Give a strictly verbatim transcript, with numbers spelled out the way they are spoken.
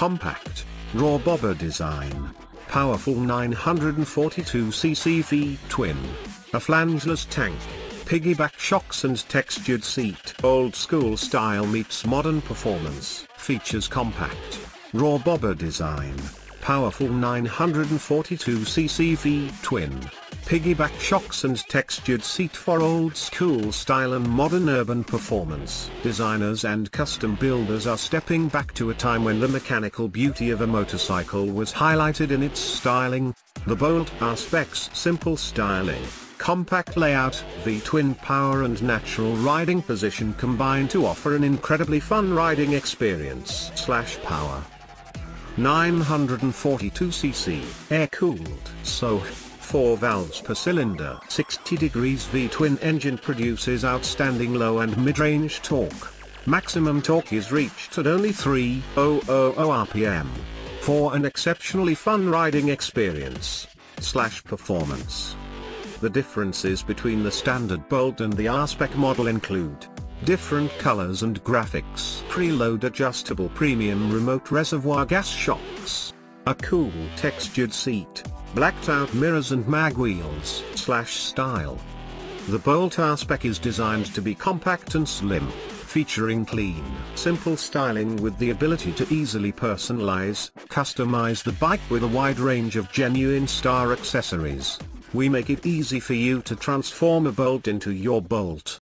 compact, raw bobber design, powerful nine hundred forty-two c c V-twin, a flangeless tank, piggyback shocks and textured seat. Old school style meets modern performance. Features compact, raw bobber design, powerful nine hundred forty-two c c V-twin, piggyback shocks and textured seat for old school style and modern urban performance. Designers and custom builders are stepping back to a time when the mechanical beauty of a motorcycle was highlighted in its styling. The Bolt R-Spec's simple styling, compact layout, V-twin power and natural riding position combine to offer an incredibly fun riding experience. Slash power nine hundred forty-two c c, air-cooled, so four valves per cylinder. sixty degrees V-twin engine produces outstanding low and mid-range torque. Maximum torque is reached at only three thousand R P M. For an exceptionally fun riding experience. Slash performance. The differences between the standard Bolt and the R-Spec model include different colors and graphics. Preload adjustable premium remote reservoir gas shocks. A cool textured seat. Blacked out mirrors and mag wheels. Slash style. The Bolt R-Spec is designed to be compact and slim, featuring clean, simple styling with the ability to easily personalize, customize the bike with a wide range of genuine star accessories. We make it easy for you to transform a Bolt into your Bolt.